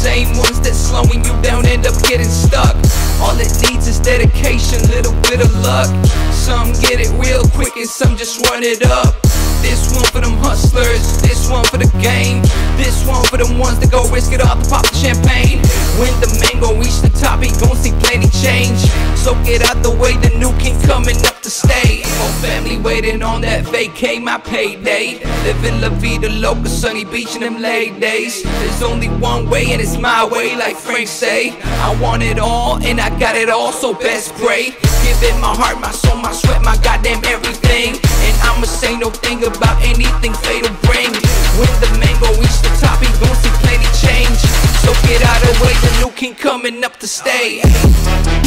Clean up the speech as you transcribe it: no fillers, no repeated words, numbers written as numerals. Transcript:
same ones that's slowing you down end up getting stuck. All it needs is dedication, little bit of luck. Some get it real quick and some just run it up. This one for them hustlers, this one for the game, this one for them ones that go risk it all to pop the champagne. When the man gon' reach the top, he gon' see plenty change. So get out the way, the new king coming up to stay. Whole family waiting on that vacay, my payday. Living La Vida Loca, sunny beach in them late days. There's only one way and it's my way, like Frank say. I want it all and I got it all, so best pray. Give it my heart, my soul, my sweat, my goddamn everything. And I'ma say no thing about anything fate will bring. When the man gon' reach the top, he gon' see plenty change. So get out of the way, the new king coming up to stay.